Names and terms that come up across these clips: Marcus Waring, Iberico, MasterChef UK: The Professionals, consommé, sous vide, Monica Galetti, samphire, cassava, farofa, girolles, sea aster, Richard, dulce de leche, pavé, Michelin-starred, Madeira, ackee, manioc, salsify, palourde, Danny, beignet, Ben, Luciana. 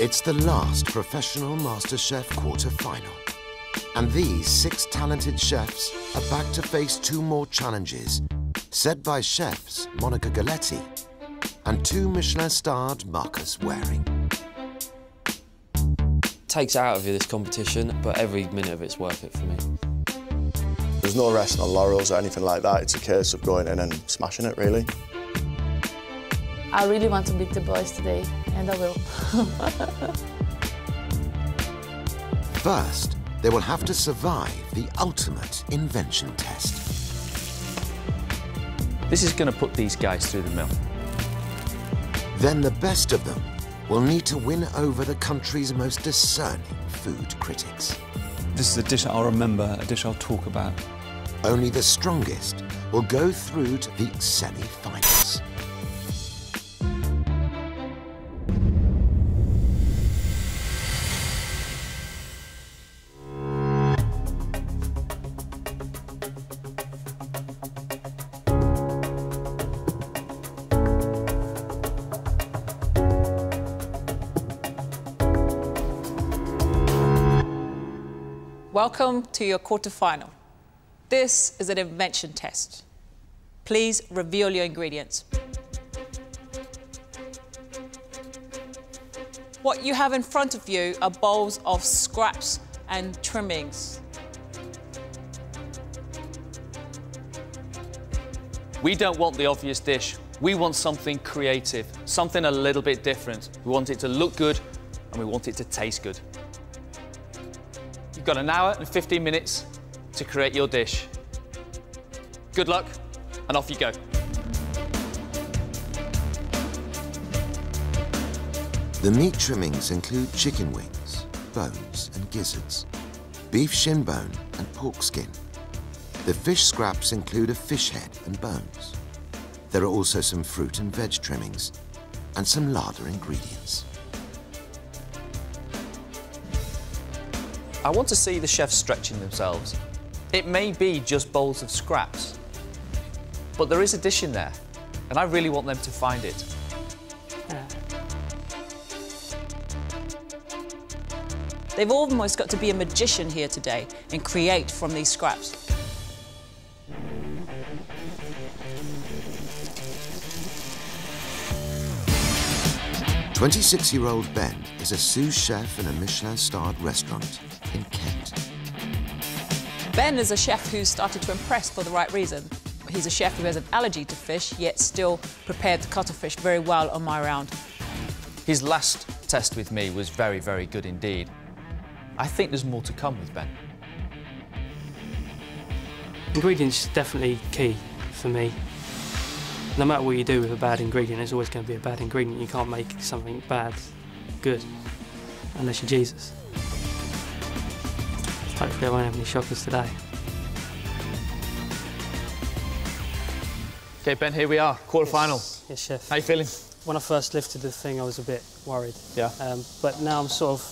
It's the last professional MasterChef quarter-final. And these six talented chefs are back to face two more challenges, set by chefs Monica Galetti and two Michelin-starred Marcus Waring. Takes out of you, this competition, but every minute of it's worth it for me. There's no resting on laurels or anything like that. It's a case of going in and smashing it, really. I really want to beat the boys today, and I will. First, they will have to survive the ultimate invention test. This is going to put these guys through the mill. Then the best of them will need to win over the country's most discerning food critics. This is a dish I'll remember, a dish I'll talk about. Only the strongest will go through to the semi-finals. Welcome to your quarterfinal. This is an invention test. Please reveal your ingredients. What you have in front of you are bowls of scraps and trimmings. We don't want the obvious dish. We want something creative, something a little bit different. We want it to look good and we want it to taste good. You've got an hour and 15 minutes to create your dish. Good luck, and off you go. The meat trimmings include chicken wings, bones and gizzards, beef shin bone and pork skin. The fish scraps include a fish head and bones. There are also some fruit and veg trimmings and some larder ingredients. I want to see the chefs stretching themselves. It may be just bowls of scraps, but there is a dish in there, and I really want them to find it. They've almost got to be a magician here today and create from these scraps. "26-year-old Ben is a sous chef in a Michelin-starred restaurant in Kent. Ben is a chef who's started to impress for the right reason. He's a chef who has an allergy to fish, yet still prepared the cuttlefish very well on my round. His last test with me was very, very good indeed. I think there's more to come with Ben. Ingredients definitely key for me. No matter what you do with a bad ingredient, it's always going to be a bad ingredient. You can't make something bad good, unless you're Jesus. Hopefully I won't have any shockers today. OK, Ben, here we are, quarter-final. Yes, Chef. How are you feeling? When I first lifted the thing, I was a bit worried. Yeah. But now I'm sort of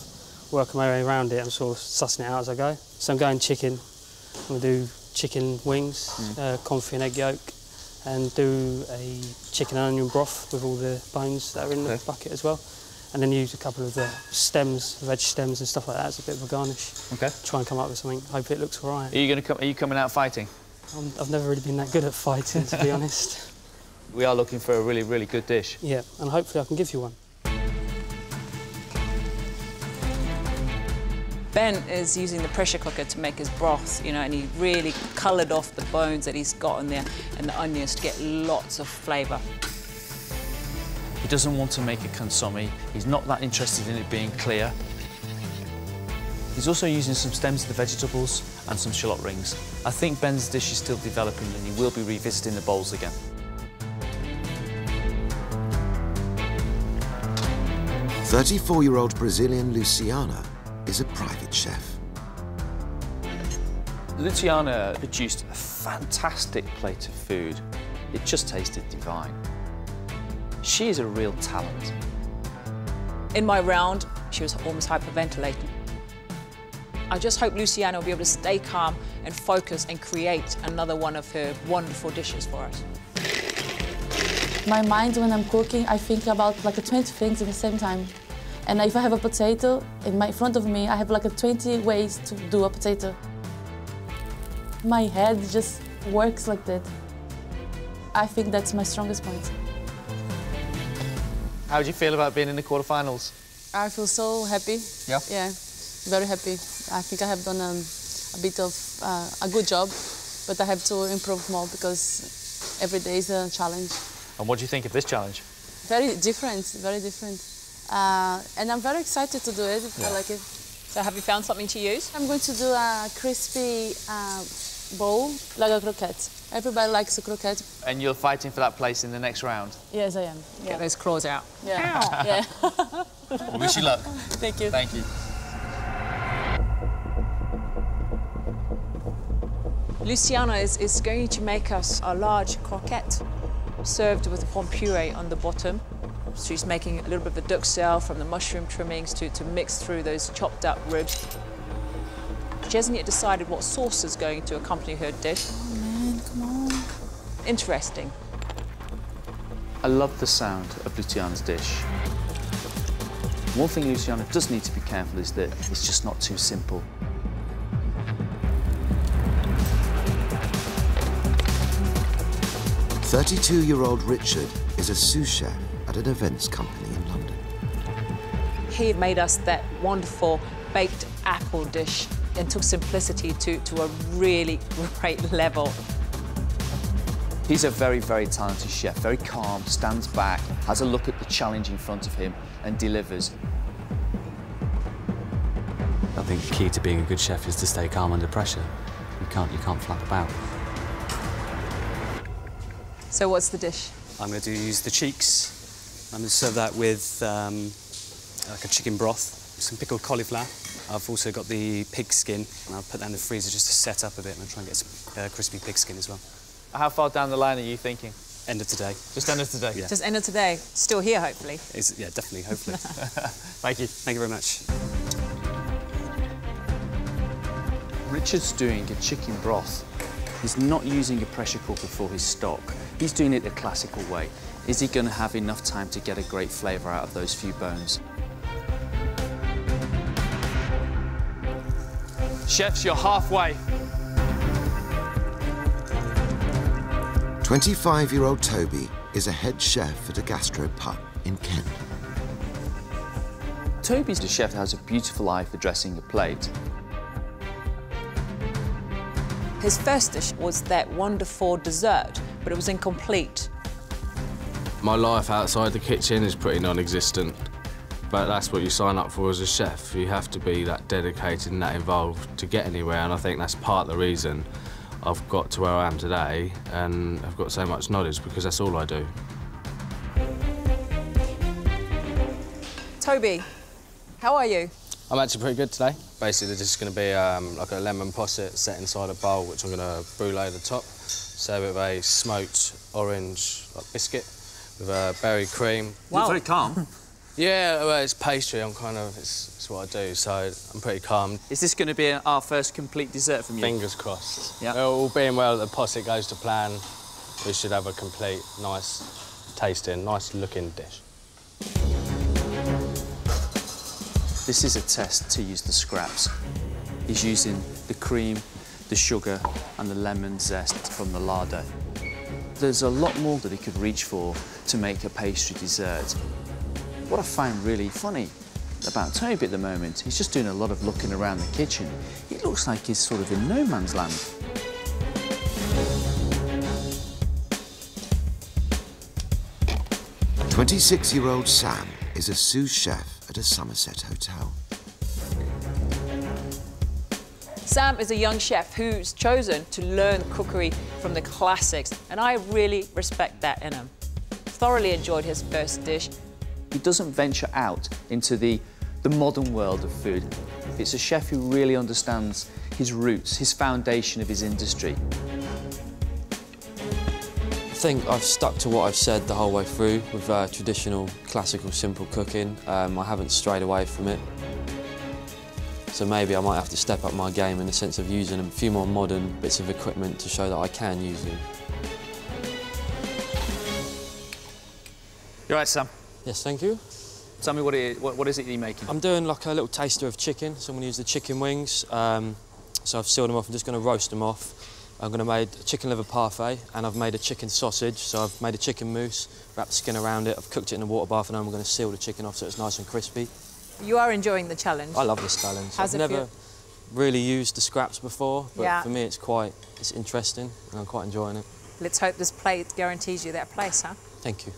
working my way around it. I'm sort of sussing it out as I go. So I'm going chicken. I'm going to do chicken wings, confit and egg yolk, and do a chicken and onion broth with all the bones that are in the bucket as well. And then use a couple of the stems, veg stems and stuff like that as a bit of a garnish. OK. Try and come up with something, hope it looks all right. Are you going to come, are you coming out fighting? I've never really been that good at fighting, to be honest. We are looking for a really, really good dish. Yeah, and hopefully I can give you one. Ben is using the pressure cooker to make his broth, you know, and he really coloured off the bones that he's got in there and the onions to get lots of flavour. He doesn't want to make a consommé. He's not that interested in it being clear. He's also using some stems of the vegetables and some shallot rings. I think Ben's dish is still developing and he will be revisiting the bowls again. "34-year-old Brazilian Luciana is a private chef. Luciana produced a fantastic plate of food. It just tasted divine. She is a real talent. In my round, she was almost hyperventilating. I just hope Luciana will be able to stay calm and focus and create another one of her wonderful dishes for us. My mind, when I'm cooking, I think about like 20 things at the same time. And if I have a potato in front of me, I have like 20 ways to do a potato. My head just works like that. I think that's my strongest point. How do you feel about being in the quarterfinals? I feel so happy. Yeah? Yeah, very happy. I think I have done a bit of a good job, but I have to improve more because every day is a challenge. And what do you think of this challenge? Very different, very different. And I'm very excited to do it. Yeah. I like it. So have you found something to use? I'm going to do a crispy bowl, like a croquette. Everybody likes a croquette. And you're fighting for that place in the next round? Yes, I am. Yeah. Get those claws out. Yeah. Yeah. Well, wish you luck. Thank you. Thank you. Luciana is going to make us a large croquette served with a puree on the bottom. She's making a little bit of a duxelle from the mushroom trimmings to mix through those chopped up ribs. She hasn't yet decided what sauce is going to accompany her dish. Oh, man, come on. Interesting. I love the sound of Luciana's dish. One thing Luciana does need to be careful is that it's just not too simple. A 32-year-old Richard is a sous chef at an events company in London. He made us that wonderful baked apple dish and took simplicity to a really great level. He's a very, very talented chef, very calm, stands back, has a look at the challenge in front of him and delivers. I think the key to being a good chef is to stay calm under pressure. You can't flap about. So what's the dish? I'm going to use the cheeks. I'm going to serve that with like a chicken broth, some pickled cauliflower. I've also got the pig skin, and I'll put that in the freezer just to set up a bit, and I'll try and get some crispy pig skin as well. How far down the line are you thinking? End of today. Just end of today? Yeah. Just end of today. Still here, hopefully. It's, yeah, definitely, hopefully. Thank you. Thank you very much. Richard's doing a chicken broth. He's not using a pressure cooker for his stock. He's doing it the classical way. Is he going to have enough time to get a great flavour out of those few bones? Chefs, you're halfway. 25-year-old Toby is a head chef at a gastropub in Kent. Toby's a chef that has a beautiful eye for dressing a plate. His first dish was that wonderful dessert, but it was incomplete. My life outside the kitchen is pretty non-existent, but that's what you sign up for as a chef. You have to be that dedicated and that involved to get anywhere, and I think that's part of the reason I've got to where I am today, and I've got so much knowledge because that's all I do. Toby, how are you? I'm actually pretty good today. Basically, this is going to be like a lemon posset set inside a bowl, which I'm going to brulee the top. Serve it with a smoked orange biscuit with a berry cream. Wow. You're very calm. Yeah, well, it's pastry. I'm kind of, it's what I do, so I'm pretty calm. Is this going to be our first complete dessert from you? Fingers crossed. Yeah. All being well, the posset goes to plan. We should have a complete, nice tasting, nice looking dish. This is a test to use the scraps. He's using the cream, the sugar, and the lemon zest from the larder. There's a lot more that he could reach for to make a pastry dessert. What I find really funny about Toby at the moment, he's just doing a lot of looking around the kitchen. He looks like he's sort of in no man's land. A 26-year-old Sam is a sous chef at a Somerset hotel. Sam is a young chef who's chosen to learn cookery from the classics, and I really respect that in him. Thoroughly enjoyed his first dish. He doesn't venture out into the modern world of food. It's a chef who really understands his roots, his foundation of his industry. I think I've stuck to what I've said the whole way through with traditional, classical, simple cooking. I haven't strayed away from it. So maybe I might have to step up my game in the sense of using a few more modern bits of equipment to show that I can use them. You all right, Sam? Yes, thank you. Tell me what is it you're making? I'm doing like a little taster of chicken. So I'm going to use the chicken wings. So I've sealed them off. I'm just going to roast them off. I'm going to make a chicken liver parfait, and I've made a chicken sausage. So I've made a chicken mousse, wrapped the skin around it. I've cooked it in a water bath, and then we're going to seal the chicken off so it's nice and crispy. You are enjoying the challenge. I love this challenge. How's I've it never feel? Really used the scraps before, but yeah. For me it's interesting, and I'm quite enjoying it. Let's hope this plate guarantees you that place, huh? Thank you.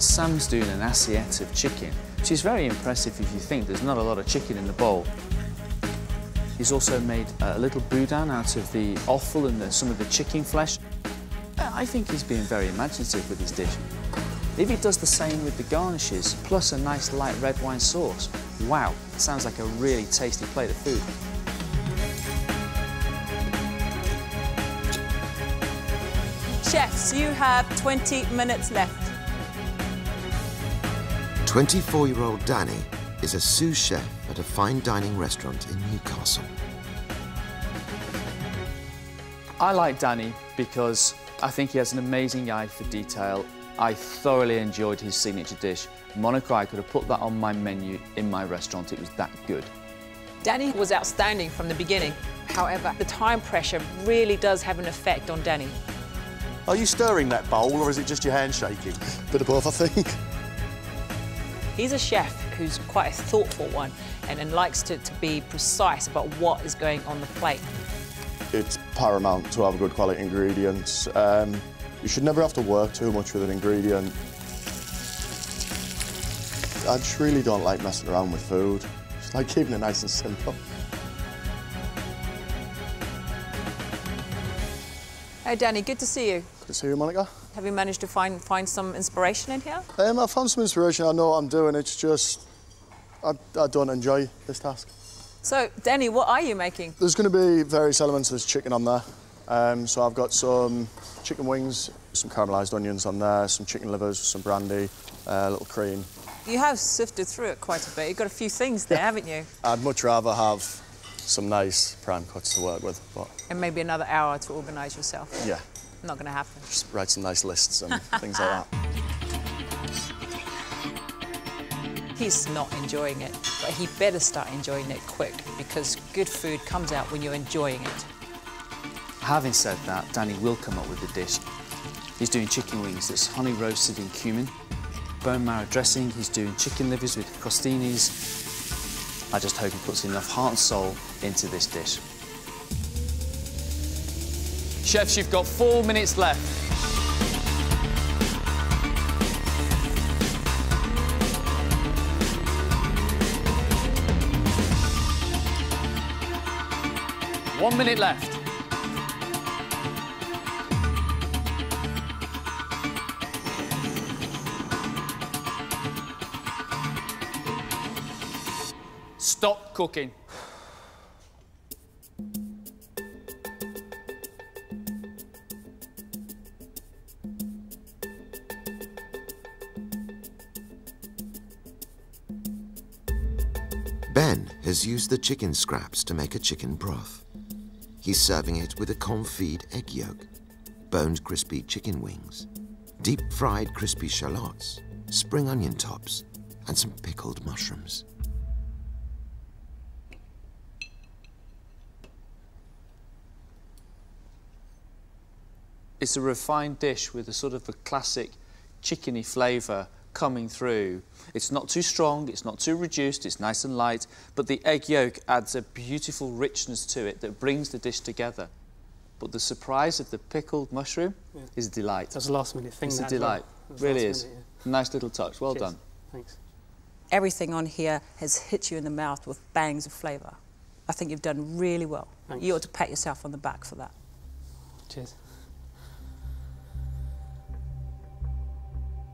Sam's doing an assiette of chicken, which is very impressive if you think there's not a lot of chicken in the bowl. He's also made a little boudin out of the offal and some of the chicken flesh. I think he's being very imaginative with his dish. If he does the same with the garnishes, plus a nice light red wine sauce, wow, it sounds like a really tasty plate of food. Chefs, you have 20 minutes left. 24-year-old Danny is a sous chef at a fine dining restaurant in Newcastle. I like Danny because I think he has an amazing eye for detail. I thoroughly enjoyed his signature dish. Monica, I could have put that on my menu in my restaurant. It was that good. Danny was outstanding from the beginning. However, the time pressure really does have an effect on Danny. Are you stirring that bowl, or is it just your hand shaking? Bit of both, I think. He's a chef who's quite a thoughtful one and likes to be precise about what is going on the plate. It's paramount to have good quality ingredients. You should never have to work too much with an ingredient. I just really don't like messing around with food. Just like keeping it nice and simple. Hey Danny, good to see you. Good to see you, Monica. Have you managed to find some inspiration in here? I found some inspiration. I know what I'm doing. It's just I don't enjoy this task. So, Danny, what are you making? There's going to be various elements of this chicken on there. So I've got some chicken wings, some caramelised onions on there, some chicken livers, some brandy, a little cream. You have sifted through it quite a bit. You've got a few things there, haven't you? I'd much rather have some nice prime cuts to work with. But... And maybe another hour to organise yourself. Yeah. Not going to happen. Just write some nice lists and things like that. He's not enjoying it, but he better start enjoying it quick, because good food comes out when you're enjoying it. Having said that, Danny will come up with a dish. He's doing chicken wings that's honey roasted in cumin, bone marrow dressing, he's doing chicken livers with crostinis. I just hope he puts enough heart and soul into this dish. Chefs, you've got 4 minutes left. One minute left. Stop cooking. Ben has used the chicken scraps to make a chicken broth. He's serving it with a confit egg yolk, boned crispy chicken wings, deep-fried crispy shallots, spring onion tops, and some pickled mushrooms. It's a refined dish with a sort of a classic chickeny flavour coming through. It's not too strong, it's not too reduced, it's nice and light, but the egg yolk adds a beautiful richness to it that brings the dish together. But the surprise of the pickled mushroom is a delight. That's a last-minute thing. It's a delight, really is. Minute, yeah. Nice little touch, well done. Thanks. Everything on here has hit you in the mouth with bangs of flavour. I think you've done really well. Thanks. You ought to pat yourself on the back for that. Cheers.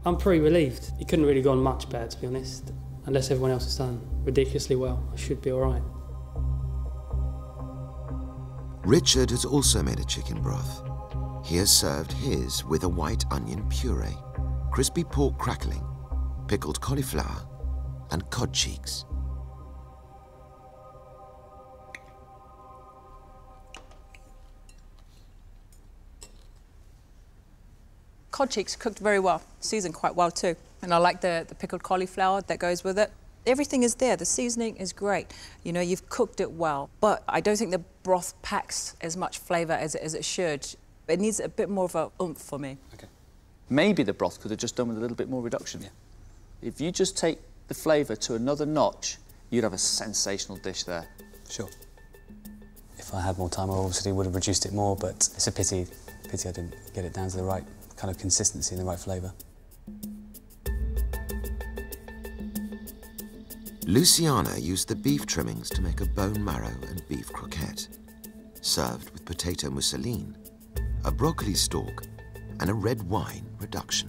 I'm pretty relieved. It couldn't really have gone much better, to be honest. Unless everyone else has done ridiculously well, I should be all right. Richard has also made a chicken broth. He has served his with a white onion puree, crispy pork crackling, pickled cauliflower, and cod cheeks. cod cheeks cooked very well, seasoned quite well too. And I like the pickled cauliflower that goes with it. Everything is there, the seasoning is great. You know, you've cooked it well. But I don't think the broth packs as much flavour as it should. It needs a bit more of a oomph for me. Okay. Maybe the broth could have just done with a little bit more reduction. Yeah. If you just take the flavour to another notch, you'd have a sensational dish there. Sure. If I had more time, I obviously would have reduced it more, but it's a pity I didn't get it down to the right kind of consistency and the right flavour. Luciana used the beef trimmings to make a bone marrow and beef croquette, served with potato mousseline, a broccoli stalk, and a red wine reduction.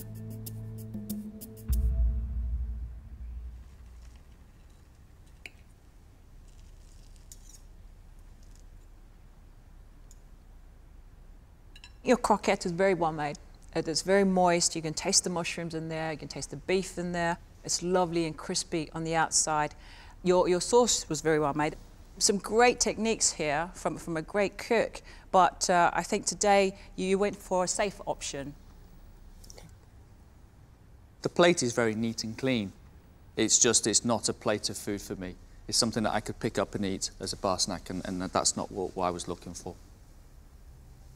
Your croquette is very well made. It's very moist. You can taste the mushrooms in there. You can taste the beef in there. It's lovely and crispy on the outside. Your sauce was very well made. Some great techniques here from a great cook, but I think today you went for a safe option. The plate is very neat and clean. It's just, it's not a plate of food for me. It's something that I could pick up and eat as a bar snack, and that's not what I was looking for.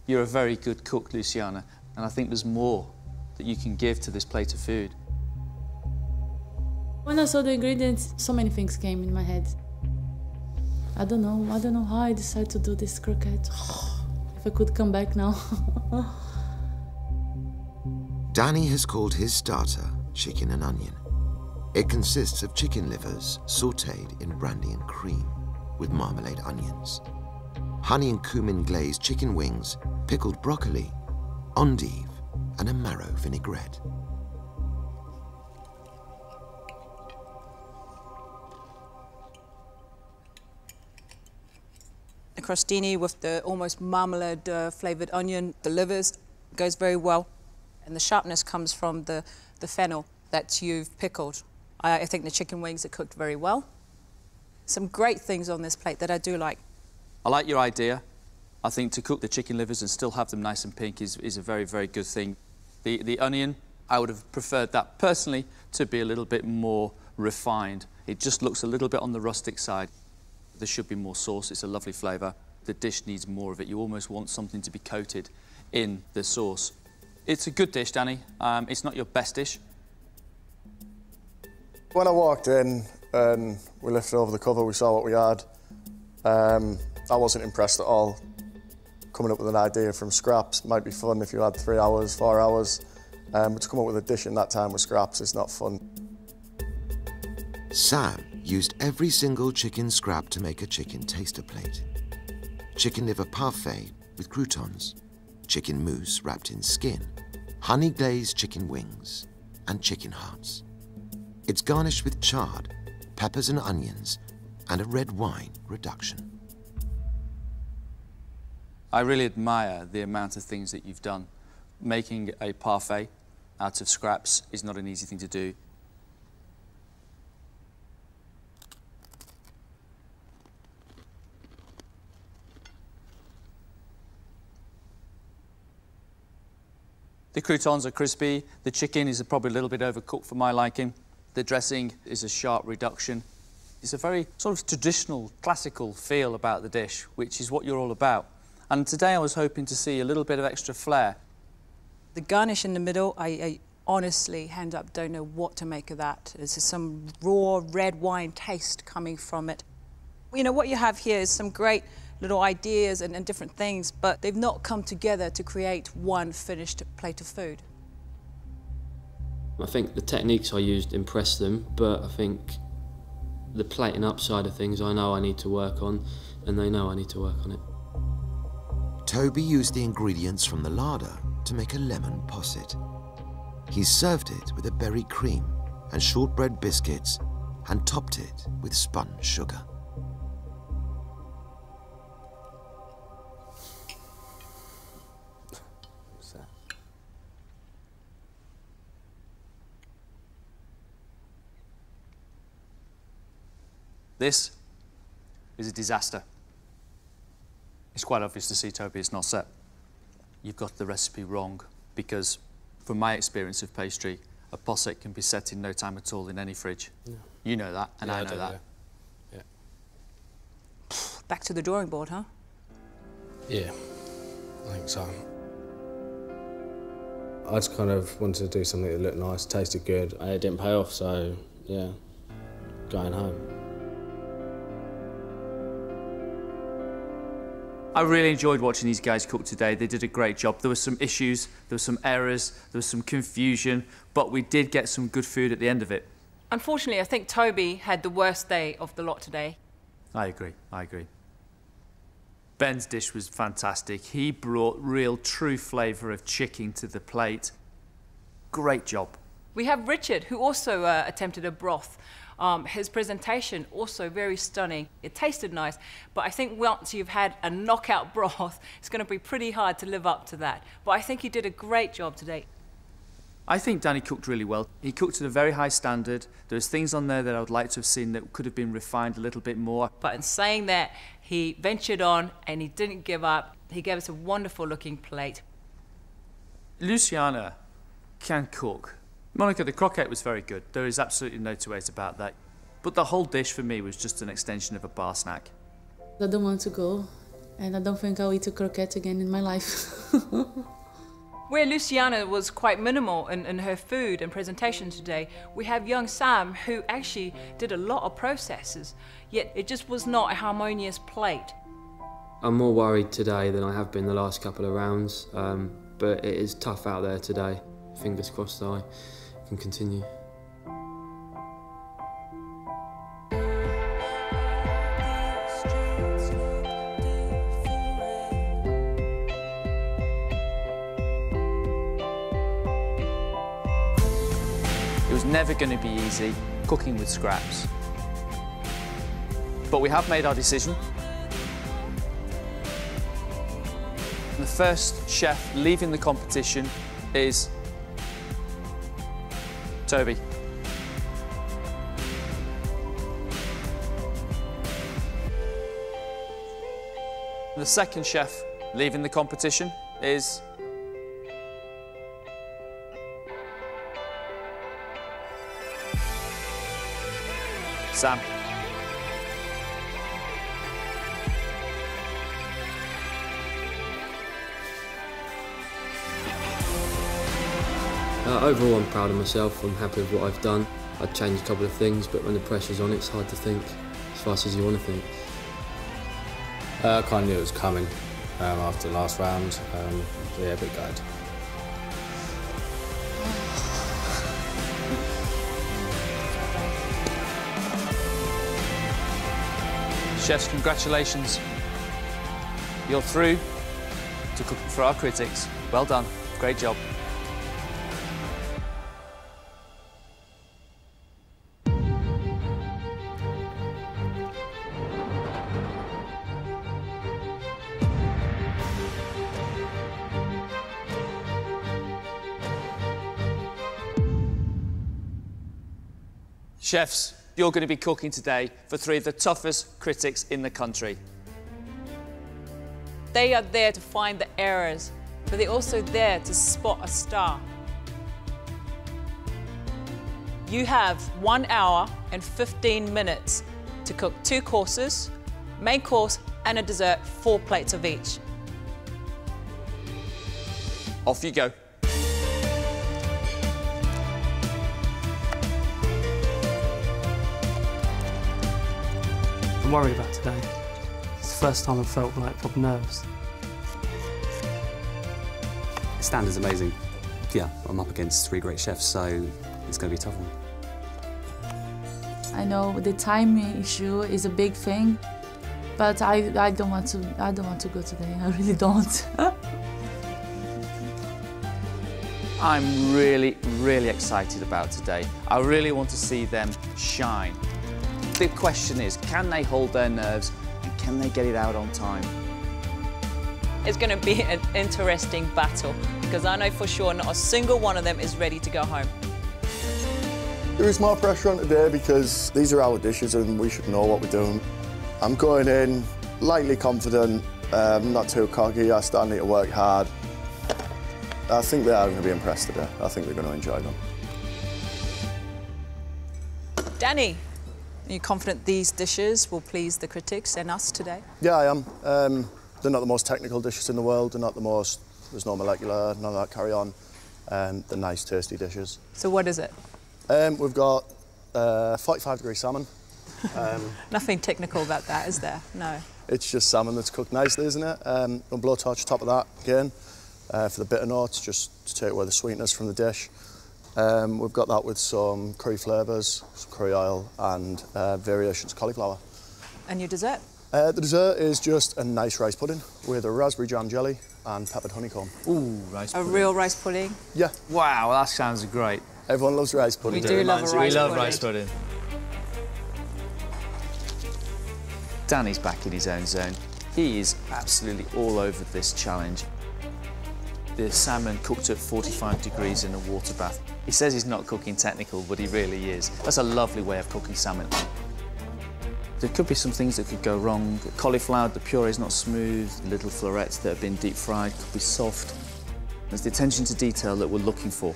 You're a very good cook, Luciana, and I think there's more that you can give to this plate of food. When I saw the ingredients, so many things came in my head. I don't know how I decided to do this croquette. If I could come back now. Danny has called his starter chicken and onion. It consists of chicken livers sautéed in brandy and cream with marmalade onions, honey and cumin glazed chicken wings, pickled broccoli, endive, and a marrow vinaigrette. A crostini with the almost marmalade flavoured onion, the livers, goes very well. And the sharpness comes from the fennel that you've pickled. I think the chicken wings are cooked very well. Some great things on this plate that I do like. I like your idea. I think to cook the chicken livers and still have them nice and pink is a very, very good thing. The onion, I would have preferred that personally to be a little bit more refined. It just looks a little bit on the rustic side. There should be more sauce. It's a lovely flavour. The dish needs more of it. You almost want something to be coated in the sauce. It's a good dish, Danny. It's not your best dish. When I walked in and we lifted over the cover, we saw what we had. I wasn't impressed at all. Coming up with an idea from scraps might be fun if you had 3 hours, 4 hours, but to come up with a dish in that time with scraps is not fun. Sam used every single chicken scrap to make a chicken taster plate. Chicken liver parfait with croutons, chicken mousse wrapped in skin, honey-glazed chicken wings, and chicken hearts. It's garnished with chard, peppers and onions, and a red wine reduction. I really admire the amount of things that you've done. Making a parfait out of scraps is not an easy thing to do. The croutons are crispy. The chicken is probably a little bit overcooked for my liking. The dressing is a sharp reduction. It's a very sort of traditional, classical feel about the dish, which is what you're all about. And today I was hoping to see a little bit of extra flair. The garnish in the middle, I honestly, hand up, don't know what to make of that. There's some raw red wine taste coming from it. You know, what you have here is some great little ideas and different things, but they've not come together to create one finished plate of food. I think the techniques I used impressed them, but I think the plating up side of things I know I need to work on, and they know I need to work on it. Toby used the ingredients from the larder to make a lemon posset. He served it with a berry cream and shortbread biscuits and topped it with spun sugar. This is a disaster. It's quite obvious to see, Toby, it's not set. You've got the recipe wrong because from my experience of pastry, a posset can be set in no time at all in any fridge. Yeah. You know that, and yeah, I know that. Yeah. Yeah. Back to the drawing board, huh? Yeah, I think so. I just kind of wanted to do something that looked nice, tasted good. It didn't pay off, so yeah, going home. I really enjoyed watching these guys cook today. They did a great job. There were some issues, there were some errors, there was some confusion, but we did get some good food at the end of it. Unfortunately, I think Toby had the worst day of the lot today. I agree, I agree. Ben's dish was fantastic. He brought real, true flavour of chicken to the plate. Great job. We have Richard, who also attempted a broth. His presentation, also very stunning. It tasted nice, but I think once you've had a knockout broth, it's going to be pretty hard to live up to that. But I think he did a great job today. I think Danny cooked really well. He cooked at a very high standard. There's things on there that I would like to have seen that could have been refined a little bit more. But in saying that, he ventured on and he didn't give up. He gave us a wonderful looking plate. Luciana can cook. Monica, the croquette was very good. There is absolutely no two ways about that. But the whole dish for me was just an extension of a bar snack. I don't want to go, and I don't think I'll eat a croquette again in my life. Where Luciana was quite minimal in her food and presentation today, we have young Sam, who actually did a lot of processes, yet it just was not a harmonious plate. I'm more worried today than I have been the last couple of rounds, but it is tough out there today. Fingers crossed that I can continue. It was never going to be easy cooking with scraps. But we have made our decision. The first chef leaving the competition is Toby. The second chef leaving the competition is Sam. Overall, I'm proud of myself. I'm happy with what I've done. I'd change a couple of things, but when the pressure's on, it's hard to think as fast as you want to think. I kind of knew it was coming after the last round. Yeah, a bit gutted. Chefs, congratulations. You're through to cooking for our critics. Well done. Great job. Chefs, you're going to be cooking today for three of the toughest critics in the country. They are there to find the errors, but they're also there to spot a star. You have 1 hour and 15 minutes to cook 2 courses, main course and a dessert, 4 plates of each. Off you go. Worried about today. It's the first time I've felt like proper nerves. Standard's amazing. Yeah, I'm up against 3 great chefs, so it's going to be a tough one. I know the time issue is a big thing, but I don't want to go today. I really don't. I'm really, really excited about today. I really want to see them shine. The question is, can they hold their nerves and can they get it out on time? It's going to be an interesting battle because I know for sure not a single one of them is ready to go home. There is more pressure on today because these are our dishes and we should know what we're doing. I'm going in lightly confident, not too cocky. I still need to work hard. I think they are going to be impressed today. I think they're going to enjoy them. Danny, are you confident these dishes will please the critics and us today? Yeah, I am. They're not the most technical dishes in the world. They're not the most... There's no molecular, none of that carry on. They're nice, tasty dishes. So what is it? We've got 45-degree salmon. Nothing technical about that, is there? No. It's just salmon that's cooked nicely, isn't it? And blowtorch top of that again for the bitter notes, just to take away the sweetness from the dish. We've got that with some curry flavours, some curry oil and variations of cauliflower. And your dessert? The dessert is just a nice rice pudding with a raspberry jam jelly and peppered honeycomb. Ooh, rice pudding. A real rice pudding? Yeah. Wow, well, that sounds great. Everyone loves rice pudding. We do love a rice pudding. We love rice pudding. Danny's back in his own zone. He is absolutely all over this challenge. The salmon cooked at 45 degrees in a water bath. He says he's not cooking technical, but he really is. That's a lovely way of cooking salmon. There could be some things that could go wrong. Cauliflower, the puree's not smooth. The little florets that have been deep fried could be soft. There's the attention to detail that we're looking for.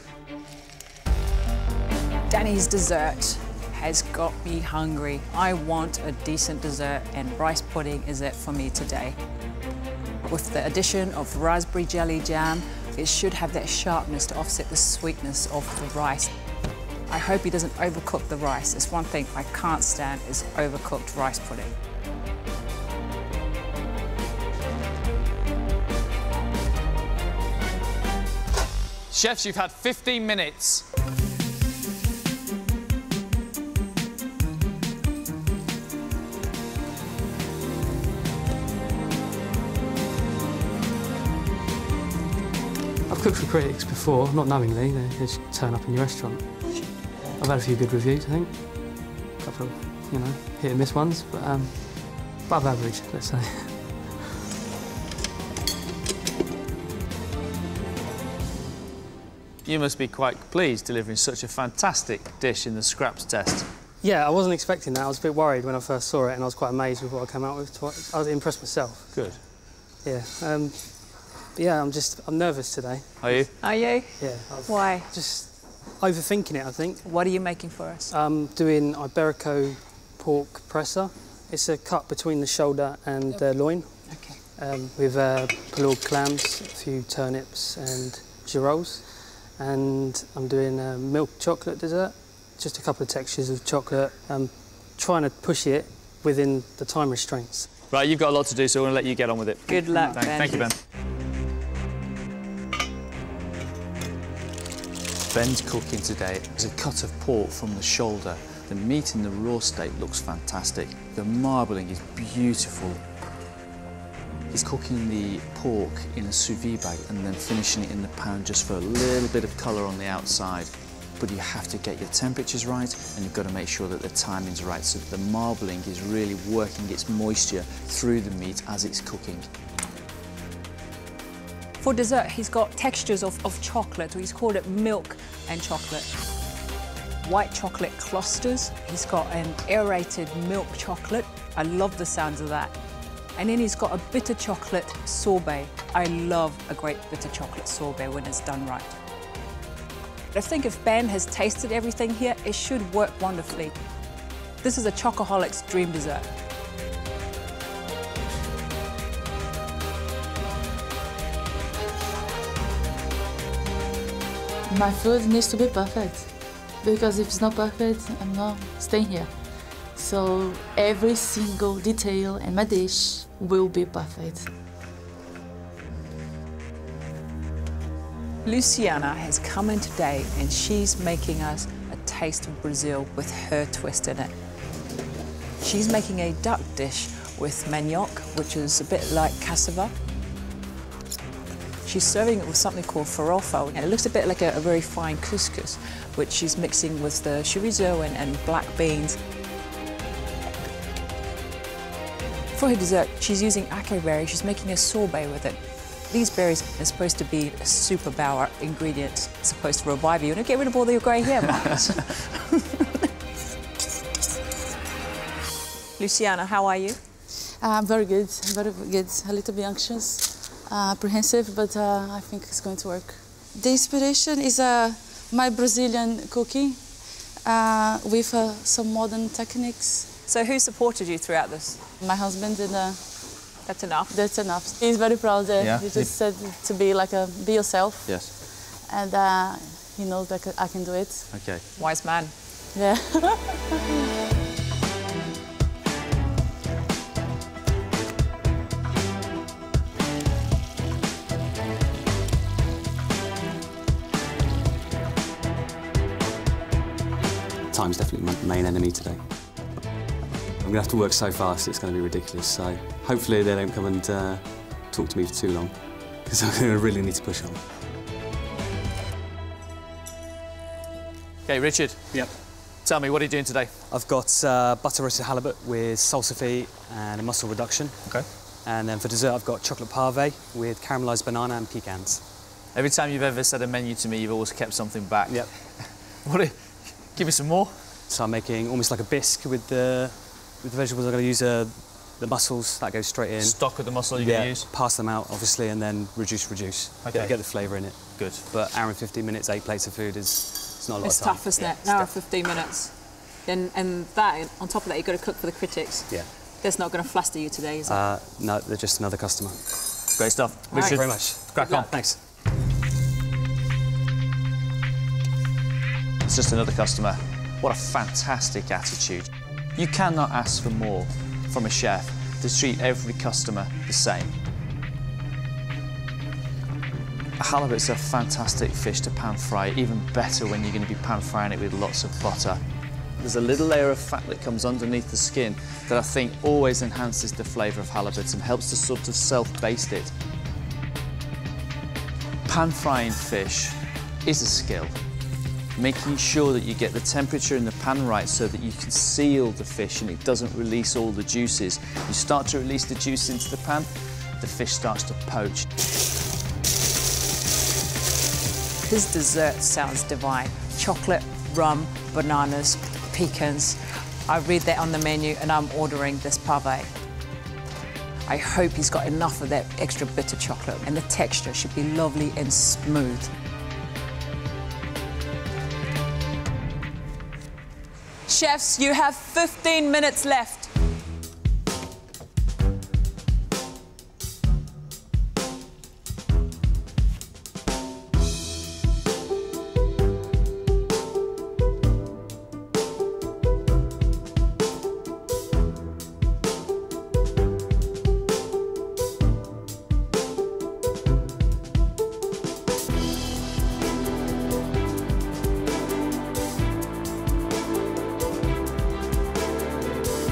Danny's dessert has got me hungry. I want a decent dessert, and rice pudding is it for me today. With the addition of raspberry jelly jam, it should have that sharpness to offset the sweetness of the rice. I hope he doesn't overcook the rice. It's one thing I can't stand is overcooked rice pudding. Chefs, you've had 15 minutes. I've cooked for critics before, not knowingly, they just turn up in your restaurant. I've had a few good reviews, I think. A couple of, you know, hit and miss ones, but above average, let's say. You must be quite pleased delivering such a fantastic dish in the scraps test. Yeah, I wasn't expecting that. I was a bit worried when I first saw it, and I was quite amazed with what I came out with. I was impressed myself. Good. Yeah. Yeah, I'm nervous today. Are you? Are you? Yeah. Why? Just overthinking it, I think. What are you making for us? I'm doing Iberico pork presser. It's a cut between the shoulder and the loin. Okay. With palourde clams, a few turnips and girolles. And I'm doing a milk chocolate dessert. Just a couple of textures of chocolate. I'm trying to push it within the time restraints. Right, you've got a lot to do, so I'm going to let you get on with it. Good luck, Ben. Thank you, Ben. Ben's cooking today is a cut of pork from the shoulder. The meat in the raw state looks fantastic. The marbling is beautiful. He's cooking the pork in a sous vide bag and then finishing it in the pan just for a little bit of colour on the outside. But you have to get your temperatures right and you've got to make sure that the timing's right so that the marbling is really working its moisture through the meat as it's cooking. For dessert, he's got textures of chocolate, or he's called it milk and chocolate. White chocolate clusters. He's got an aerated milk chocolate. I love the sounds of that. And then he's got a bitter chocolate sorbet. I love a great bitter chocolate sorbet when it's done right. I think if Ben has tasted everything here, it should work wonderfully. This is a chocoholic's dream dessert. My food needs to be perfect, because if it's not perfect, I'm not staying here. So every single detail in my dish will be perfect. Luciana has come in today and she's making us a taste of Brazil with her twist in it. She's making a duck dish with manioc, which is a bit like cassava. She's serving it with something called farofa, and it looks a bit like a very fine couscous, which she's mixing with the chorizo and black beans. For her dessert, she's using ackee berry. She's making a sorbet with it. These berries are supposed to be a super power ingredient. It's supposed to revive you and get rid of all your grey hair, Marcus. Luciana, how are you? Very good, very good. A little bit anxious. Apprehensive, but I think it's going to work. The inspiration is my Brazilian cooking with some modern techniques. So who supported you throughout this? My husband did. That's enough? That's enough. He's very proud. Yeah. He just said to be like, be yourself. Yes. And he knows that I can do it. Okay. Wise man. Yeah. Time's definitely my main enemy today. I'm going to have to work so fast, it's going to be ridiculous, so hopefully they don't come and talk to me for too long, because I'm going to really need to push on. OK, Richard. Yep. Tell me, what are you doing today? I've got butter roasted halibut with salsify and a mussel reduction. OK. And then for dessert, I've got chocolate pavé with caramelised banana and pecans. Every time you've ever said a menu to me, you've always kept something back. Yep. Give me some more. So I'm making almost like a bisque with the... With the vegetables, I'm going to use the mussels, that goes straight in. Stock of the mussel you're going to use? Pass them out, obviously, and then reduce. Okay. Get the flavour in it. Good. But hour and 15 minutes, 8 plates of food is not a lot of time. It's tough, isn't it? An hour and 15 minutes. And that, on top of that, you've got to cook for the critics. Yeah. That's not going to fluster you today, is it? No, they're just another customer. Great stuff. Richard, thank you very much. Crack on. Thanks. It's just another customer. What a fantastic attitude. You cannot ask for more from a chef to treat every customer the same. Halibut's a fantastic fish to pan fry, even better when you're going to be pan frying it with lots of butter. There's a little layer of fat that comes underneath the skin that I think always enhances the flavour of halibut and helps to sort of self-baste it. Pan frying fish is a skill. Making sure that you get the temperature in the pan right so that you can seal the fish and it doesn't release all the juices. You start to release the juice into the pan, the fish starts to poach. His dessert sounds divine. Chocolate, rum, bananas, pecans. I read that on the menu and I'm ordering this pavé. I hope he's got enough of that extra bitter chocolate and the texture should be lovely and smooth. Chefs, you have 15 minutes left.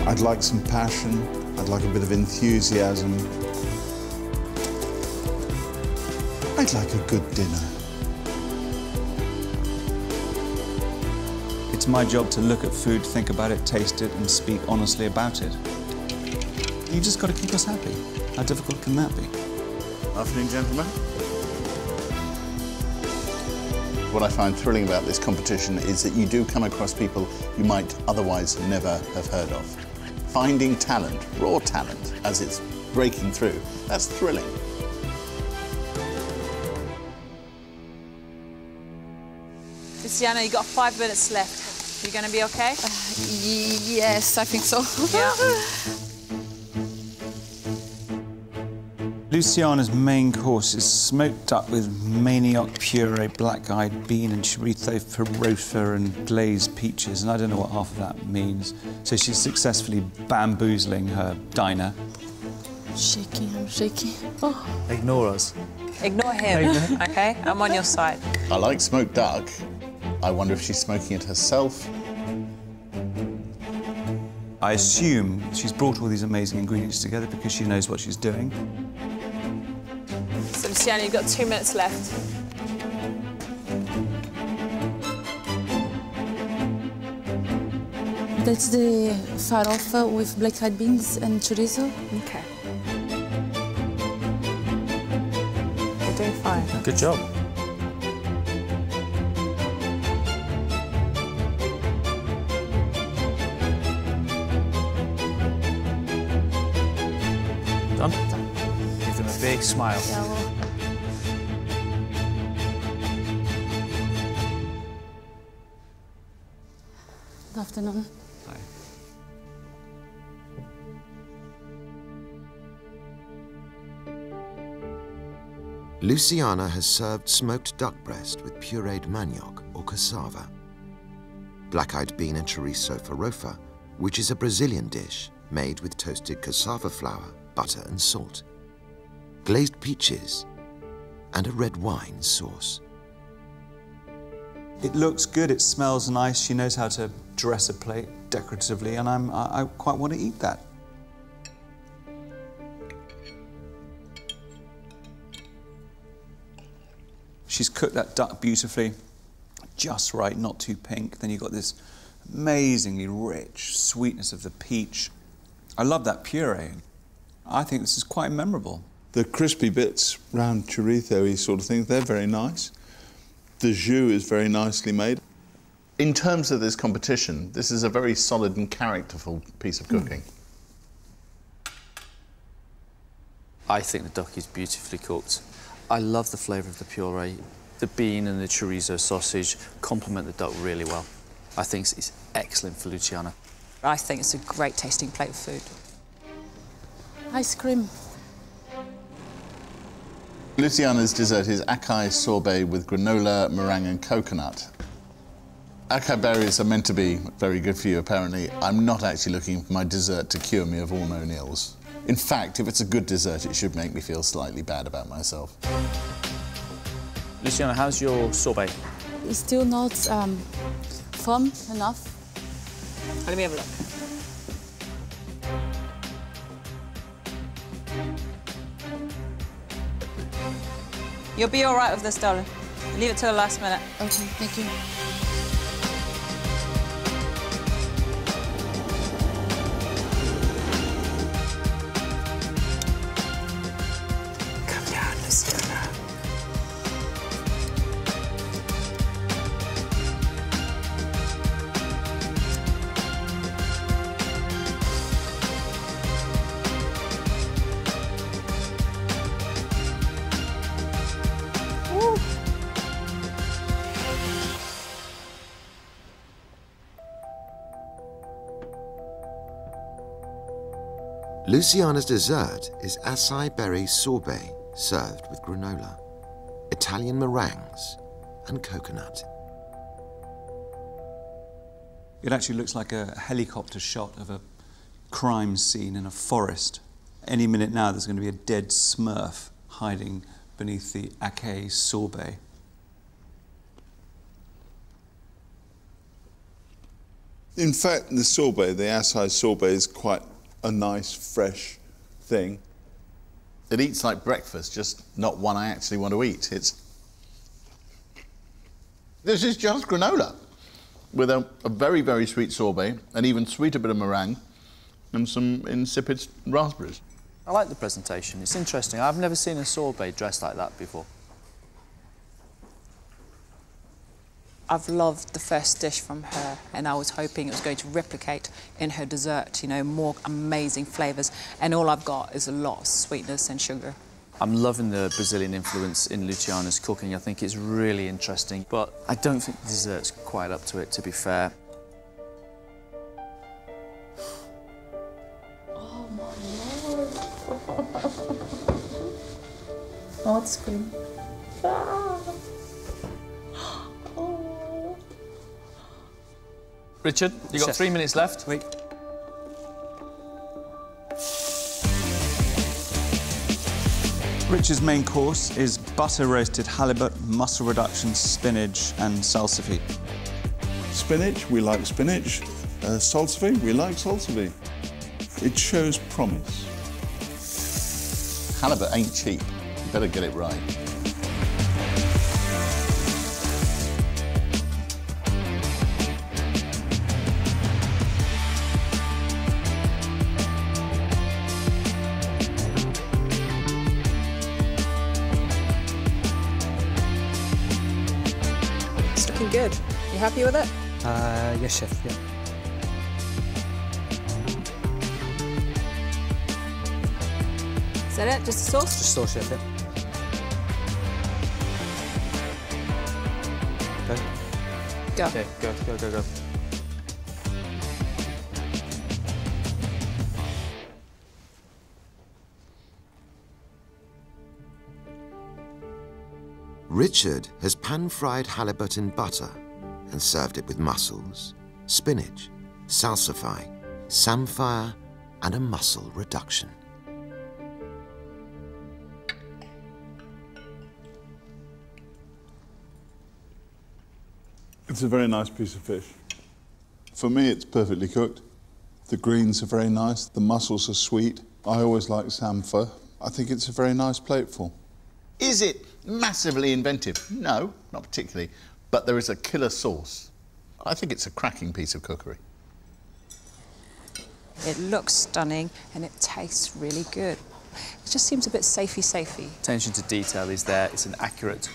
I'd like some passion, I'd like a bit of enthusiasm. I'd like a good dinner. It's my job to look at food, think about it, taste it, and speak honestly about it. You just got to keep us happy. How difficult can that be? Afternoon, gentlemen. What I find thrilling about this competition is that you do come across people you might otherwise never have heard of. Finding talent, raw talent, as it's breaking through. That's thrilling. Luciana, you've got 5 minutes left. You're going to be OK? Yes, I think so. Yeah. Luciana's main course is smoked duck with manioc puree, black-eyed bean and chorizo, farofa and glazed peaches, and I don't know what half of that means. So she's successfully bamboozling her diner. I'm shaking. Oh. Ignore us. Ignore him, OK? I'm on your side. I like smoked duck. I wonder if she's smoking it herself. I assume she's brought all these amazing ingredients together because she knows what she's doing. So, Luciana, you've got 2 minutes left. That's the farofa with black-eyed beans and chorizo. OK. You're doing fine. Good job. Done? Done. Give them a big smile. Yeah, well. Good afternoon. Hi. Luciana has served smoked duck breast with pureed manioc or cassava, black-eyed bean and chorizo farofa, which is a Brazilian dish made with toasted cassava flour, butter and salt, glazed peaches, and a red wine sauce. It looks good, it smells nice, she knows how to dress a plate decoratively, and I quite want to eat that. She's cooked that duck beautifully, just right, not too pink. Then you've got this amazingly rich sweetness of the peach. I love that puree. I think this is quite memorable. The crispy bits, round chorizo-y sort of things, they're very nice. The jus is very nicely made. In terms of this competition, this is a very solid and characterful piece of cooking. I think the duck is beautifully cooked. I love the flavour of the puree. The bean and the chorizo sausage complement the duck really well. I think it's excellent for Luciana. I think it's a great tasting plate of food. Ice cream. Luciana's dessert is acai sorbet with granola, meringue and coconut. Acai berries are meant to be very good for you, apparently. I'm not actually looking for my dessert to cure me of all known ills. In fact, if it's a good dessert, it should make me feel slightly bad about myself. Luciana, how's your sorbet? It's still not firm enough. Let me have a look. You'll be all right with this, darling. Leave it till the last minute. OK, thank you. Luciana's dessert is acai berry sorbet served with granola, Italian meringues and coconut. It actually looks like a helicopter shot of a crime scene in a forest. Any minute now there's going to be a dead smurf hiding beneath the acai sorbet. In fact, the sorbet, the acai sorbet, is quite a nice, fresh thing. It eats like breakfast, just not one I actually want to eat. This is just granola with a very, very sweet sorbet, an even sweeter bit of meringue and some insipid raspberries. I like the presentation. It's interesting. I've never seen a sorbet dressed like that before. I've loved the first dish from her, and I was hoping it was going to replicate in her dessert, you know, more amazing flavours, and all I've got is a lot of sweetness and sugar. I'm loving the Brazilian influence in Luciana's cooking. I think it's really interesting, but I don't think the dessert's quite up to it, to be fair. Oh, my Lord. Oh, it's cream. Ah. Richard, you've got 3 minutes left. Wait. Richard's main course is butter-roasted halibut, mussel reduction, spinach and salsify. Spinach, we like spinach. Salsify, we like salsify. It shows promise. Halibut ain't cheap. You better get it right. Good. You happy with it? Yes, chef, yeah. Is that it? Just the sauce? Just sauce, chef, yeah. Go. Okay, go, go, go, go. Richard has pan-fried halibut in butter and served it with mussels, spinach, salsify, samphire, and a mussel reduction. It's a very nice piece of fish. For me, it's perfectly cooked. The greens are very nice, the mussels are sweet. I always like samphire. I think it's a very nice plateful. Is it massively inventive? No, not particularly. But there is a killer sauce. I think it's a cracking piece of cookery. It looks stunning and it tastes really good. It just seems a bit safey-safey. Attention to detail is there. It's an accurate,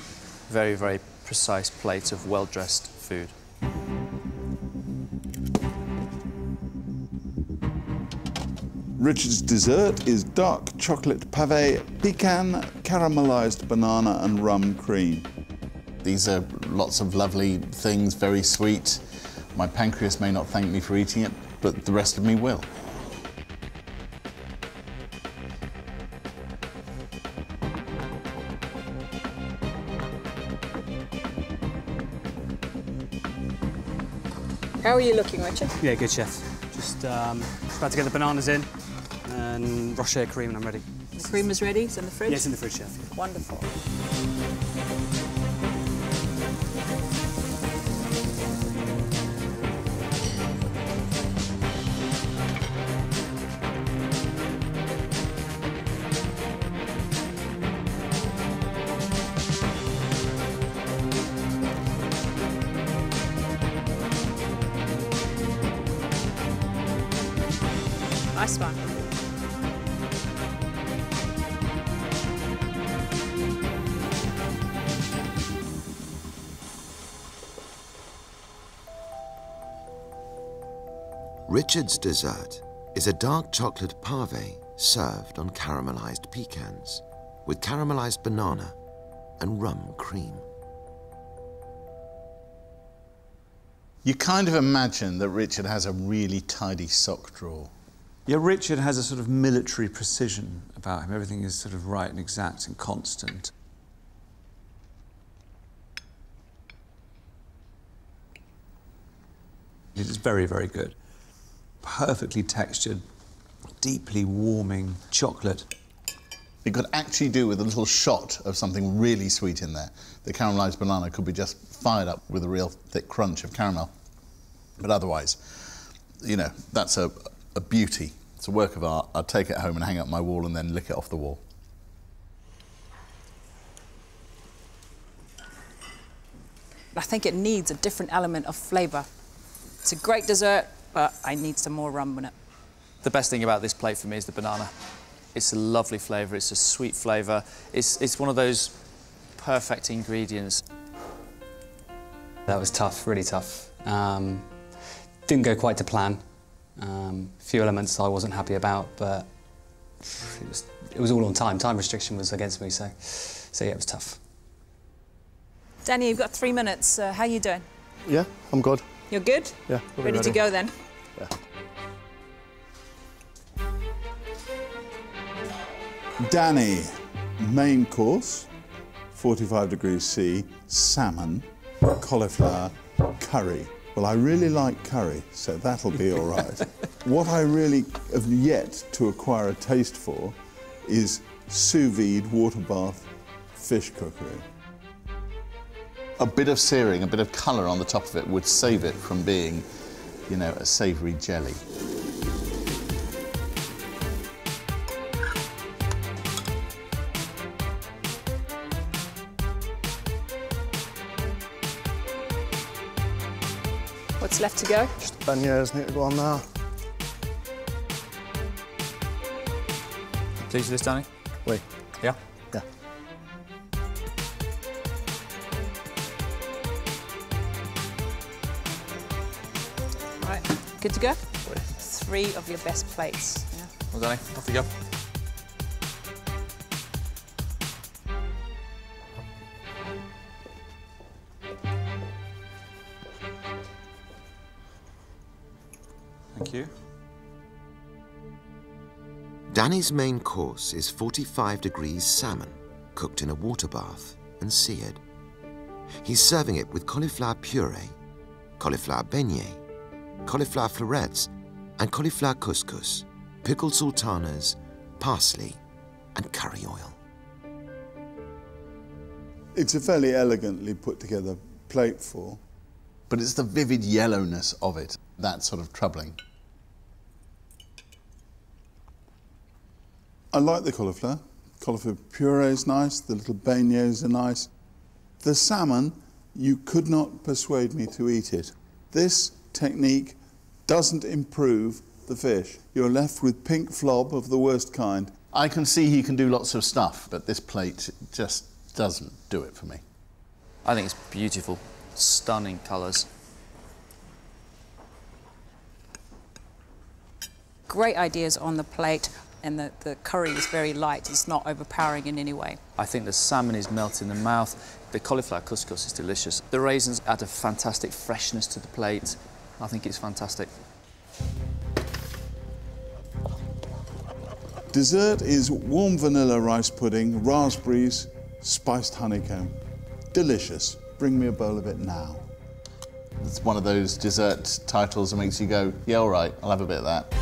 very, very precise plate of well-dressed food. Richard's dessert is dark chocolate pavé, pecan, caramelised banana and rum cream. These are lots of lovely things, very sweet. My pancreas may not thank me for eating it, but the rest of me will. How are you looking, Richard? Yeah, good, chef. Just about to get the bananas in. And Rocher cream, and I'm ready. The cream is ready? It's in the fridge? Yes, in the fridge, chef. Yeah. Wonderful. Nice one. Richard's dessert is a dark chocolate pavé served on caramelised pecans with caramelised banana and rum cream. You kind of imagine that Richard has a really tidy sock drawer. Yeah, Richard has a sort of military precision about him. Everything is sort of right and exact and constant. It is very, very good. Perfectly textured, deeply warming chocolate. It could actually do with a little shot of something really sweet in there. The caramelised banana could be just fired up with a real thick crunch of caramel. But otherwise, you know, that's a beauty. It's a work of art. I'd take it home and hang up my wall and then lick it off the wall. I think it needs a different element of flavour. It's a great dessert, but I need some more rum in it. The best thing about this plate for me is the banana. It's a lovely flavour, it's a sweet flavour. It's one of those perfect ingredients. That was tough, really tough. Didn't go quite to plan. A few elements I wasn't happy about, but it was all on time. Time restriction was against me, so yeah, it was tough. Danny, you've got 3 minutes. How are you doing? Yeah, I'm good. You're good? Yeah. Ready to go then? Yeah. Danny, main course, 45 degrees C, salmon, cauliflower, curry. Well, I really like curry, so that'll be all right. What I really have yet to acquire a taste for is sous vide, water bath, fish cookery. A bit of searing, a bit of colour on the top of it would save it from being, you know, a savoury jelly. What's left to go? Just the beignets need to go on now. Pleased with this, Danny? Oui. Yeah? Yeah. Good to go? Great. 3 of your best plates. Yeah. Well, Danny, off you go. Thank you. Danny's main course is 45 degrees salmon, cooked in a water bath and seared. He's serving it with cauliflower puree, cauliflower beignet, cauliflower florets, and cauliflower couscous, pickled sultanas, parsley, and curry oil. It's a fairly elegantly put together plateful. But it's the vivid yellowness of it that's sort of troubling. I like the cauliflower. Cauliflower puree is nice, the little beignets are nice. The salmon, you could not persuade me to eat it. This technique doesn't improve the fish. You're left with pink flob of the worst kind. I can see he can do lots of stuff, but this plate just doesn't do it for me. I think it's beautiful. Stunning colours. Great ideas on the plate, and the curry is very light. It's not overpowering in any way. I think the salmon is melting in the mouth. The cauliflower couscous is delicious. The raisins add a fantastic freshness to the plate. I think it's fantastic. Dessert is warm vanilla rice pudding, raspberries, spiced honeycomb. Delicious. Bring me a bowl of it now. It's one of those dessert titles that makes you go, yeah, all right, I'll have a bit of that.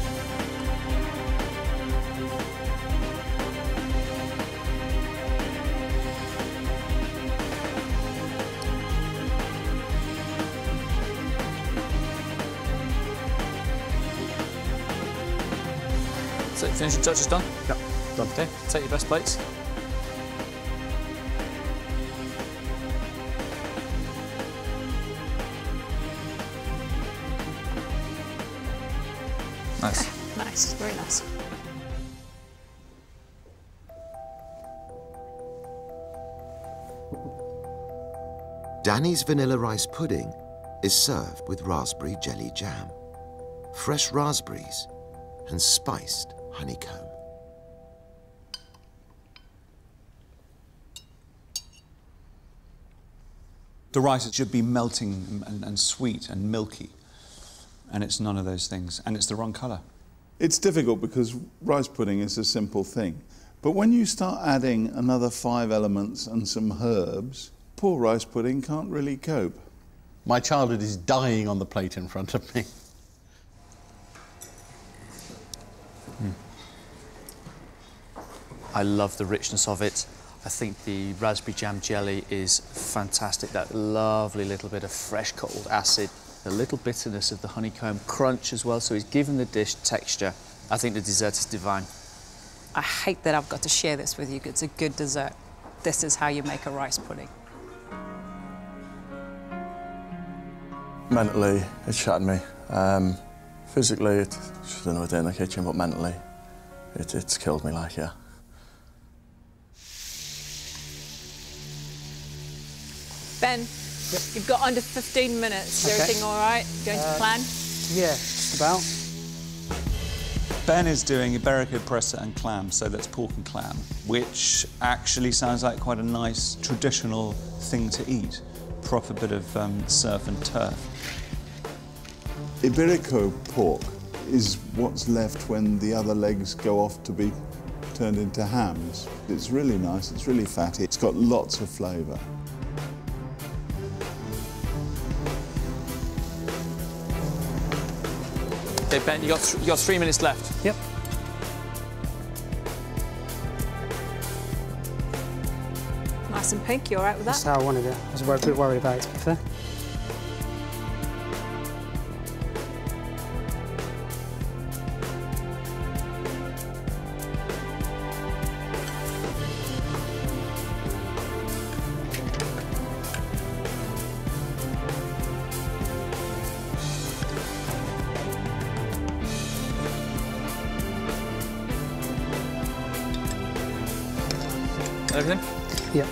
So, finishing touches done? Yep. Done. Okay, take your best plates. Nice. Nice, very nice. Danny's vanilla rice pudding is served with raspberry jelly jam, fresh raspberries, and spiced honeycomb. The rice should be melting and sweet and milky. And it's none of those things, and it's the wrong colour. It's difficult because rice pudding is a simple thing. But when you start adding another 5 elements and some herbs, poor rice pudding can't really cope. My childhood is dying on the plate in front of me. I love the richness of it. I think the raspberry jam jelly is fantastic. That lovely little bit of fresh cold acid. The little bitterness of the honeycomb crunch as well, so it's given the dish texture. I think the dessert is divine. I hate that I've got to share this with you. It's a good dessert. This is how you make a rice pudding. Mentally, it shattered me. Physically, it's just another day in the kitchen, but mentally, it's killed me, like, yeah. Ben. Yep. You've got under 15 minutes. Okay. Is everything all right? Going to plan? Yeah, just about. Ben is doing Iberico pressa and clam, so that's pork and clam, which actually sounds like quite a nice traditional thing to eat. Proper bit of surf and turf. Iberico pork is what's left when the other legs go off to be turned into hams. It's really nice, it's really fatty, it's got lots of flavour. Okay, Ben, you got 3 minutes left. Yep. Nice and pink, you all right with that? That's how I wanted it. I was a bit worried about it, to be fair. Everything? Yeah.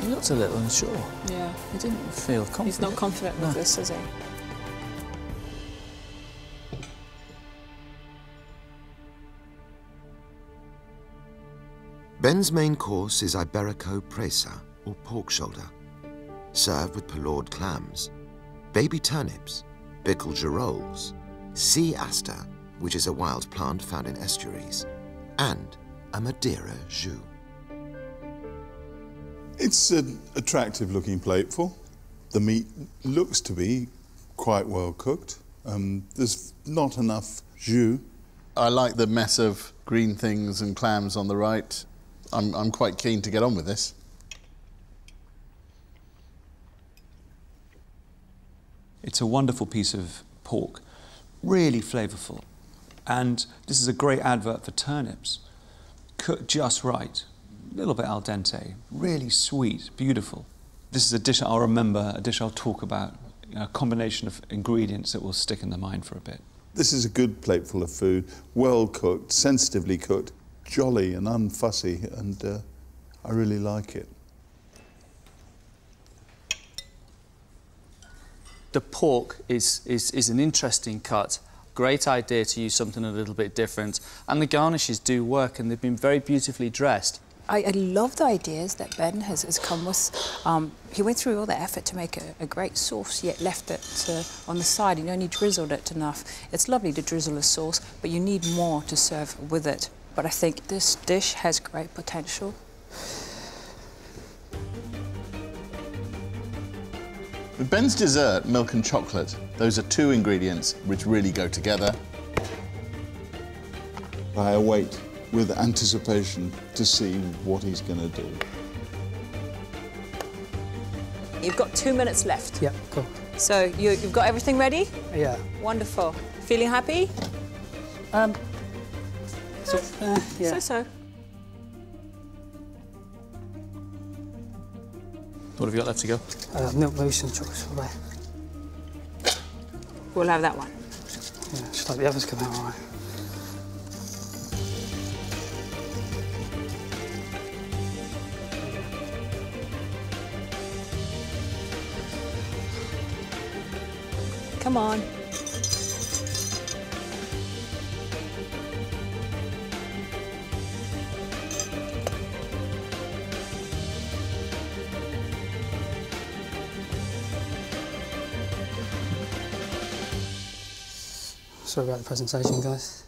He looked a little unsure. Yeah. He didn't feel confident. He's not confident with this, is he? Ben's main course is Iberico presa, or pork shoulder, served with palourde clams, baby turnips, pickled girolles, sea aster, which is a wild plant found in estuaries, and a Madeira jus. It's an attractive looking plateful. The meat looks to be quite well cooked. There's not enough jus. I like the mess of green things and clams on the right. I'm quite keen to get on with this. It's a wonderful piece of pork, really flavourful. And this is a great advert for turnips. Cooked just right, a little bit al dente, really sweet, beautiful. This is a dish I'll remember, a dish I'll talk about, a combination of ingredients that will stick in the mind for a bit. This is a good plateful of food, well cooked, sensitively cooked, jolly and unfussy, and I really like it. The pork is an interesting cut. Great idea to use something a little bit different. And the garnishes do work, and they've been very beautifully dressed. I love the ideas that Ben has come with. He went through all the effort to make a great sauce, yet left it on the side and only drizzled it enough. It's lovely to drizzle a sauce, but you need more to serve with it. But I think this dish has great potential. With Ben's dessert, milk and chocolate, those are two ingredients which really go together. I await with anticipation to see what he's going to do. You've got 2 minutes left. Yeah, cool. So you've got everything ready? Yeah. Wonderful. Feeling happy? Yeah. So-so. What have you got left to go? Milk mousse and chocolate sorbet. We'll have that one. Yeah, just like the others come out all right. Come on. Sorry about the presentation, guys.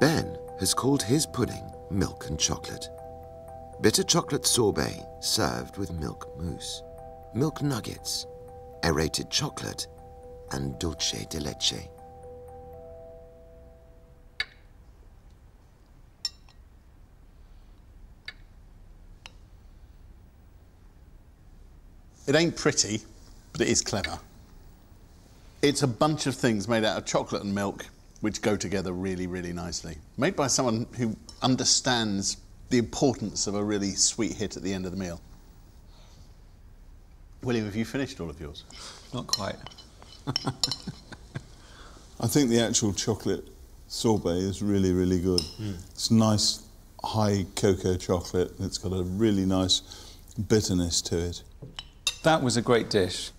Ben has called his pudding milk and chocolate. Bitter chocolate sorbet served with milk mousse, milk nuggets, aerated chocolate, and dulce de leche. It ain't pretty, but it is clever. It's a bunch of things made out of chocolate and milk which go together really, really nicely. Made by someone who understands the importance of a really sweet hit at the end of the meal. William, have you finished all of yours? Not quite. I think the actual chocolate sorbet is really, really good. Mm. It's nice, high cocoa chocolate. It's got a really nice bitterness to it. That was a great dish.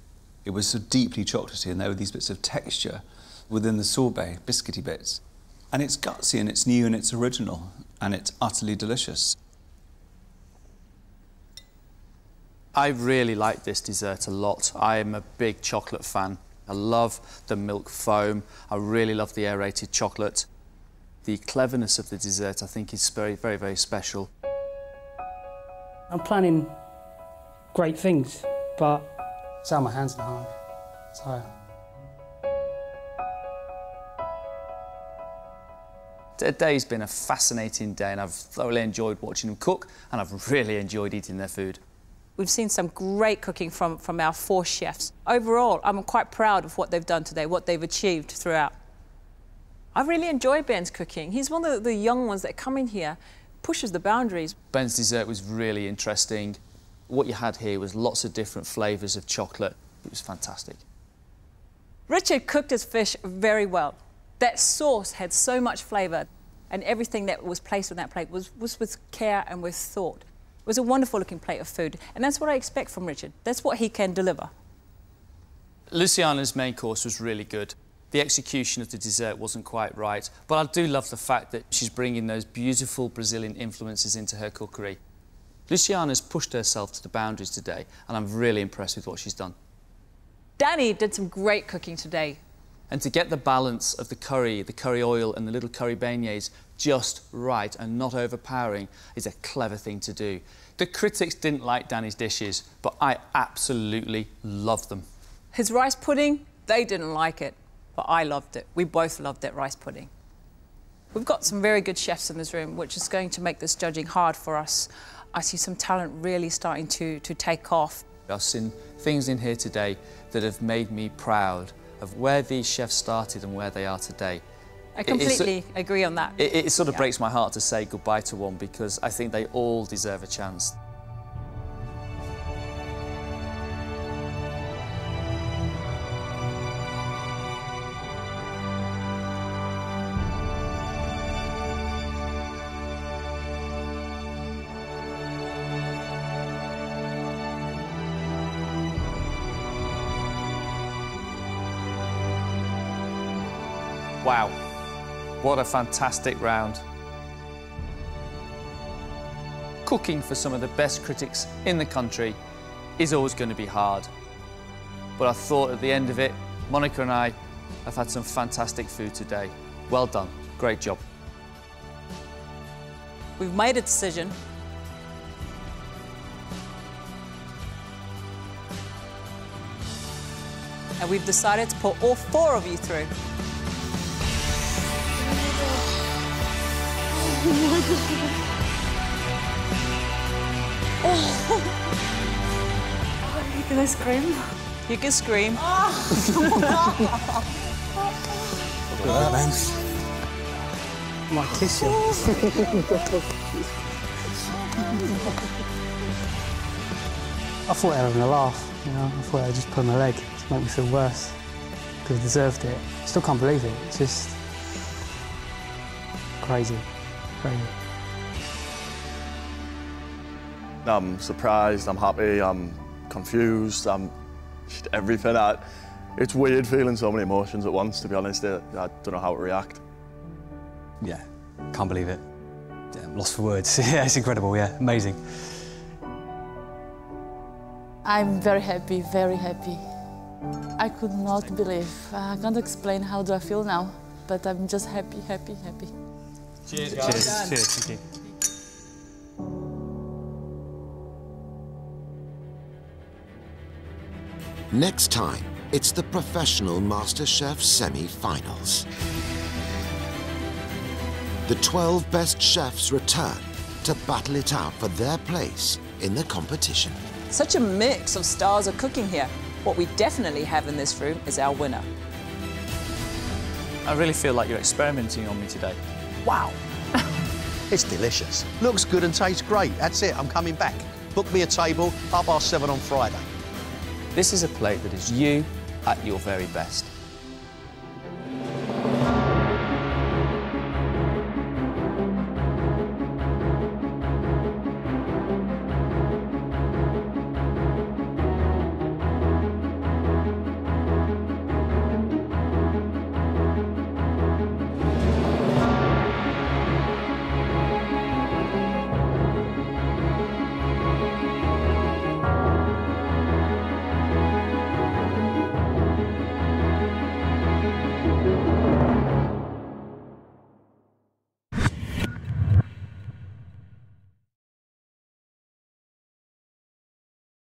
It was so deeply chocolatey, and there were these bits of texture within the sorbet, biscuity bits. And it's gutsy, and it's new, and it's original, and it's utterly delicious. I really like this dessert a lot. I am a big chocolate fan. I love the milk foam. I really love the aerated chocolate. The cleverness of the dessert, I think, is very, very, very special. I'm planning great things, but it's out of my hands and heart. So. Today's been a fascinating day, and I've thoroughly enjoyed watching them cook, and I've really enjoyed eating their food. We've seen some great cooking from our four chefs. Overall, I'm quite proud of what they've done today, what they've achieved throughout. I really enjoy Ben's cooking. He's one of the young ones that come in here, pushes the boundaries. Ben's dessert was really interesting. What you had here was lots of different flavours of chocolate. It was fantastic. Richard cooked his fish very well. That sauce had so much flavour, and everything that was placed on that plate was with care and with thought. It was a wonderful-looking plate of food, and that's what I expect from Richard. That's what he can deliver. Luciana's main course was really good. The execution of the dessert wasn't quite right, but I do love the fact that she's bringing those beautiful Brazilian influences into her cookery. Luciana's pushed herself to the boundaries today, and I'm really impressed with what she's done. Danny did some great cooking today. And to get the balance of the curry oil and the little curry beignets just right and not overpowering is a clever thing to do. The critics didn't like Danny's dishes, but I absolutely loved them. His rice pudding, they didn't like it, but I loved it. We both loved that rice pudding. We've got some very good chefs in this room, which is going to make this judging hard for us. I see some talent really starting to take off. I've seen things in here today that have made me proud of where these chefs started and where they are today. I completely agree on that. It sort of breaks my heart to say goodbye to one, because I think they all deserve a chance. Wow, what a fantastic round. Cooking for some of the best critics in the country is always going to be hard. But I thought at the end of it, Monica and I have had some fantastic food today. Well done, great job. We've made a decision. And we've decided to put all four of you through. Oh, can I scream? You can scream. Oh. Look at that, man. I might kiss you. I thought they were having a laugh, you know. I thought they just put my leg to make me feel worse, because I deserved it. Still can't believe it. It's just crazy. I'm surprised, I'm happy, I'm confused, I'm just everything. It's weird feeling so many emotions at once, to be honest. I don't know how to react. Yeah, can't believe it. Yeah, I'm lost for words. Yeah, it's incredible, yeah, amazing. I'm very happy, very happy. I could not believe. I can't explain how do I feel now, but I'm just happy, happy, happy. Cheers, guys. Cheers. Cheers. Thank you. Next time, it's the Professional MasterChef semi-finals. The 12 best chefs return to battle it out for their place in the competition. Such a mix of stars are cooking here. What we definitely have in this room is our winner. I really feel like you're experimenting on me today. Wow. It's delicious. Looks good and tastes great. That's it, I'm coming back. Book me a table, 7:30 on Friday. This is a plate that is you at your very best.